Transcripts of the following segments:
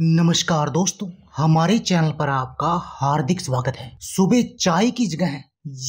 नमस्कार दोस्तों, हमारे चैनल पर आपका हार्दिक स्वागत है। सुबह चाय की जगह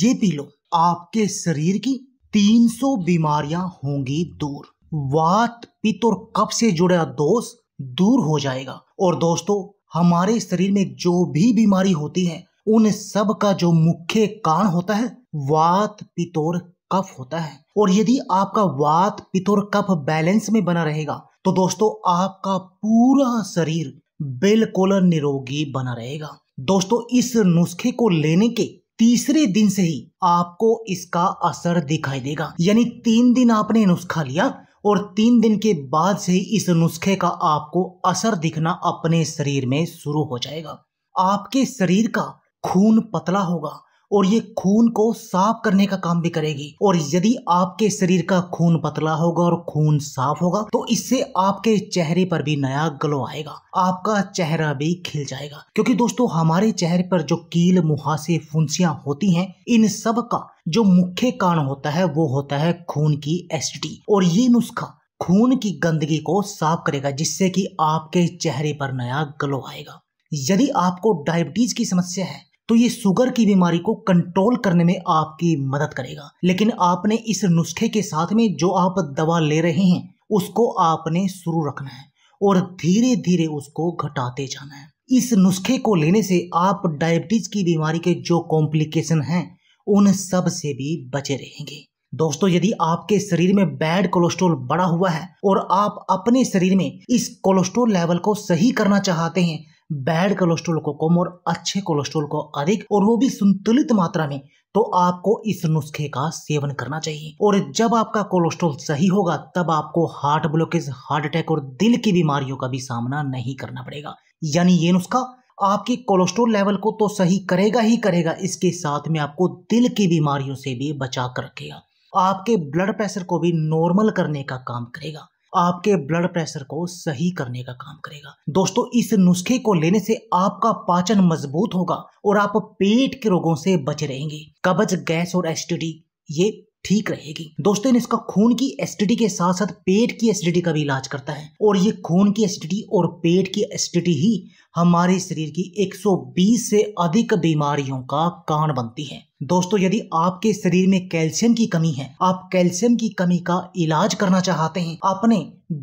ये पी लो, आपके शरीर की 300 बीमारियां होंगी दूर। वात, पित्त और कफ से जुड़ा दोष दूर हो जाएगा। और दोस्तों, हमारे शरीर में जो भी बीमारी होती है उन सब का जो मुख्य कारण होता है वात, पित्त और कफ होता है। और यदि आपका वात, पित्त और कफ बैलेंस में बना रहेगा तो दोस्तों आपका पूरा शरीर बिल्कुल निरोगी बना रहेगा। दोस्तों, इस नुस्खे को लेने के तीसरे दिन से ही आपको इसका असर दिखाई देगा। यानी 3 दिन आपने नुस्खा लिया और 3 दिन के बाद से ही इस नुस्खे का आपको असर दिखना अपने शरीर में शुरू हो जाएगा। आपके शरीर का खून पतला होगा और ये खून को साफ करने का काम भी करेगी। और यदि आपके शरीर का खून पतला होगा और खून साफ होगा तो इससे आपके चेहरे पर भी नया ग्लो आएगा, आपका चेहरा भी खिल जाएगा। क्योंकि दोस्तों, हमारे चेहरे पर जो कील, मुहासे, फुंसियां होती हैं, इन सब का जो मुख्य कारण होता है वो होता है खून की एसिडिटी। और ये नुस्खा खून की गंदगी को साफ करेगा, जिससे कि आपके चेहरे पर नया ग्लो आएगा। यदि आपको डायबिटीज की समस्या है तो ये शुगर की बीमारी को कंट्रोल करने में आपकी मदद करेगा। लेकिन आपने इस नुस्खे के साथ में जो आप दवा ले रहे हैं उसको आपने शुरू रखना है और धीरे धीरे उसको घटाते जाना है। इस नुस्खे को लेने से आप डायबिटीज की बीमारी के जो कॉम्प्लिकेशन हैं उन सब से भी बचे रहेंगे। दोस्तों, यदि आपके शरीर में बैड कोलेस्ट्रॉल बढ़ा हुआ है और आप अपने शरीर में इस कोलेस्ट्रॉल लेवल को सही करना चाहते हैं, बैड कोलेस्ट्रॉल को कम और अच्छे कोलेस्ट्रॉल को अधिक, और वो भी संतुलित मात्रा में, तो आपको इस नुस्खे का सेवन करना चाहिए। और जब आपका कोलेस्ट्रॉल सही होगा तब आपको हार्ट ब्लॉकेज, हार्ट अटैक और दिल की बीमारियों का भी सामना नहीं करना पड़ेगा। यानी ये नुस्खा आपके कोलेस्ट्रॉल लेवल को तो सही करेगा ही करेगा, इसके साथ में आपको दिल की बीमारियों से भी बचा कर रखेगा। आपके ब्लड प्रेशर को भी नॉर्मल करने का काम करेगा, आपके ब्लड प्रेशर को सही करने का काम करेगा। दोस्तों, इस नुस्खे को लेने से आपका पाचन मजबूत होगा और आप पेट के रोगों से बचे रहेंगे। कब्ज, गैस और एसिडिटी ये ठीक रहेगी। दोस्तों, इसका खून की एसिडिटी के साथ साथ पेट की एसिडिटी का भी इलाज करता है। और ये खून की एसिडिटी और पेट की एसिडिटी ही हमारे शरीर की 120 से अधिक बीमारियों का कारण बनती है। दोस्तों, यदि आपके शरीर में कैल्शियम की कमी है, आप कैल्शियम की कमी का इलाज करना चाहते हैं, अपने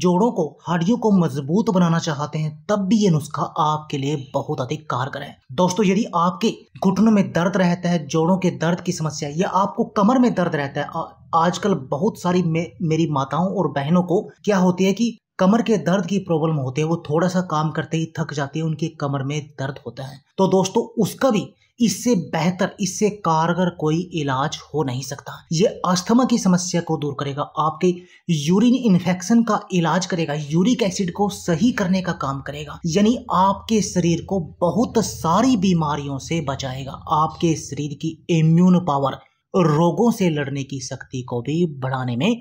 जोड़ों को, हड्डियों को मजबूत बनाना चाहते हैं, तब भी ये नुस्खा आपके लिए बहुत अधिक कारगर है। दोस्तों, यदि आपके घुटनों में दर्द रहता है, जोड़ों के दर्द की समस्या, या आपको कमर में दर्द रहता है, आजकल बहुत सारी मेरी माताओं और बहनों को क्या होती है कि कमर के दर्द की प्रॉब्लम होती है, वो थोड़ा सा काम करते ही थक जाती है, उनकी कमर में दर्द होता है। तो दोस्तों, उसका भी इससे बेहतर, इससे कारगर कोई इलाज हो नहीं सकता। ये अस्थमा की समस्या को दूर करेगा, आपके यूरिन इन्फेक्शन का इलाज करेगा, यूरिक एसिड को सही करने का काम करेगा। यानी आपके शरीर को बहुत सारी बीमारियों से बचाएगा, आपके शरीर की इम्यून पावर, रोगों से लड़ने की शक्ति को भी बढ़ाने में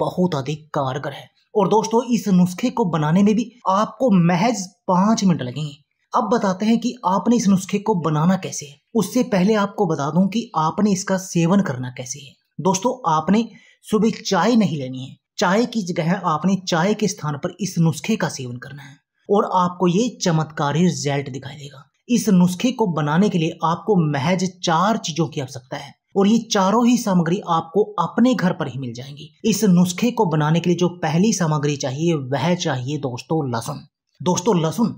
बहुत अधिक कारगर है। और दोस्तों, इस नुस्खे को बनाने में भी आपको महज 5 मिनट लगेंगे। अब बताते हैं कि आपने इस नुस्खे को बनाना कैसे है। उससे पहले आपको बता दूं कि आपने इसका सेवन करना कैसे है। दोस्तों, आपने सुबह चाय नहीं लेनी है, चाय की जगह आपने चाय के स्थान पर इस नुस्खे का सेवन करना है और आपको ये चमत्कारी रिजल्ट दिखाई देगा। इस नुस्खे को बनाने के लिए आपको महज 4 चीजों की आवश्यकता है और ये चारों ही सामग्री आपको अपने घर पर ही मिल जाएंगी। इस नुस्खे को बनाने के लिए जो पहली सामग्री चाहिए वह चाहिए दोस्तों लहसुन। दोस्तों, लहसुन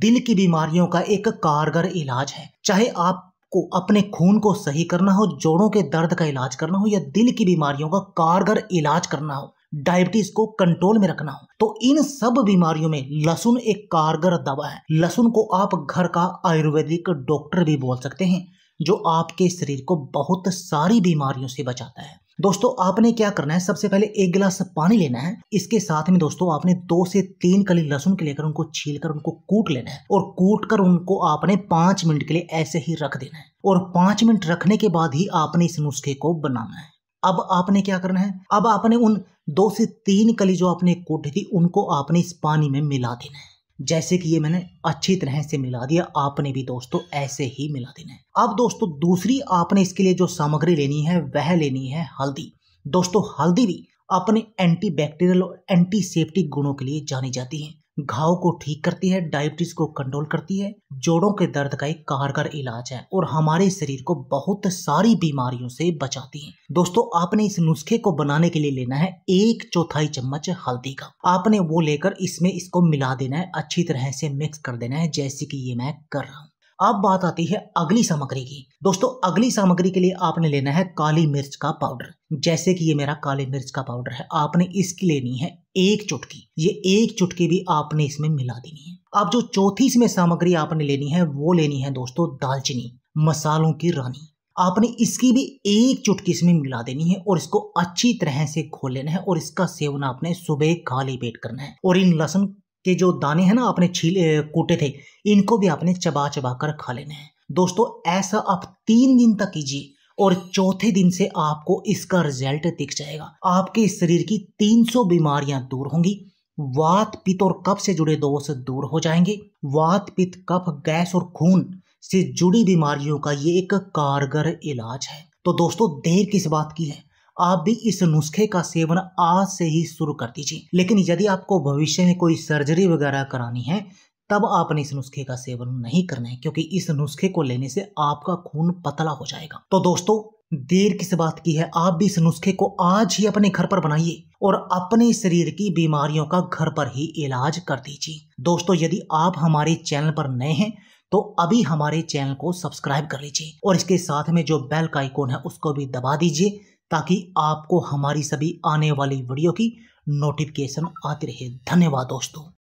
दिल की बीमारियों का एक कारगर इलाज है। चाहे आपको अपने खून को सही करना हो, जोड़ों के दर्द का इलाज करना हो, या दिल की बीमारियों का कारगर इलाज करना हो, डायबिटीज को कंट्रोल में रखना हो, तो इन सब बीमारियों में लहसुन एक कारगर दवा है। लहसुन को आप घर का आयुर्वेदिक डॉक्टर भी बोल सकते हैं, जो आपके शरीर को बहुत सारी बीमारियों से बचाता है। दोस्तों, आपने क्या करना है, सबसे पहले 1 गिलास पानी लेना है। इसके साथ में दोस्तों आपने 2 से 3 कली लहसुन के लेकर उनको छीलकर उनको कूट लेना है और कूट कर उनको आपने 5 मिनट के लिए ऐसे ही रख देना है। और 5 मिनट रखने के बाद ही आपने इस नुस्खे को बनाना है। अब आपने क्या करना है, अब आपने उन 2 से 3 कली जो आपने कूटी थी उनको आपने इस पानी में मिला देना है। जैसे कि ये मैंने अच्छी तरह से मिला दिया, आपने भी दोस्तों ऐसे ही मिला देना है। अब दोस्तों, दूसरी आपने इसके लिए जो सामग्री लेनी है वह लेनी है हल्दी। दोस्तों, हल्दी भी अपने एंटीबैक्टीरियल और एंटीसेप्टिक गुणों के लिए जानी जाती है। घाव को ठीक करती है, डायबिटीज को कंट्रोल करती है, जोड़ों के दर्द का एक कारगर इलाज है और हमारे शरीर को बहुत सारी बीमारियों से बचाती है। दोस्तों, आपने इस नुस्खे को बनाने के लिए लेना है 1/4 चम्मच हल्दी का। आपने वो लेकर इसमें इसको मिला देना है, अच्छी तरह से मिक्स कर देना है, जैसे कि ये मैं कर रहा हूँ। अब बात आती है अगली सामग्री की। दोस्तों, अगली सामग्री के लिए आपने लेना है काली मिर्च का पाउडर, जैसे कि ये मेरा काली मिर्च का पाउडर है। आपने इसकी लेनी है 1 चुटकी। ये 1 चुटकी भी आपने इसमें मिला देनी है। अब जो चौथी इसमें सामग्री आपने लेनी है वो लेनी है दोस्तों दालचीनी, मसालों की रानी। आपने इसकी भी 1 चुटकी इसमें मिला देनी है और इसको अच्छी तरह से घोल लेना है और इसका सेवन आपने सुबह खाली पेट करना है। और इन लहसुन के जो दाने हैं ना, आपने कूटे थे, इनको भी आपने चबा चबा कर खा लेने हैं। दोस्तों, ऐसा आप 3 दिन तक कीजिए और चौथे दिन से आपको इसका रिजल्ट दिख जाएगा। आपके शरीर की 300 बीमारियां दूर होंगी। वात, पित्त और कफ से जुड़े दोष दूर हो जाएंगे। वात, पित्त, कफ, गैस और खून से जुड़ी बीमारियों का ये एक कारगर इलाज है। तो दोस्तों, देर किस बात की है, आप भी इस नुस्खे का सेवन आज से ही शुरू कर दीजिए। लेकिन यदि आपको भविष्य में कोई सर्जरी वगैरह करानी है तब आपने इस नुस्खे का सेवन नहीं करना है, क्योंकि इस नुस्खे को लेने से आपका खून पतला हो जाएगा। तो दोस्तों, देर किस बात की है, आप भी इस नुस्खे को आज ही अपने घर पर बनाइए और अपने शरीर की बीमारियों का घर पर ही इलाज कर दीजिए। दोस्तों, यदि आप हमारे चैनल पर नए हैं तो अभी हमारे चैनल को सब्सक्राइब कर लीजिए और इसके साथ में जो बेल का आइकॉन है उसको भी दबा दीजिए, ताकि आपको हमारी सभी आने वाली वीडियो की नोटिफिकेशन आती रहे। धन्यवाद दोस्तों।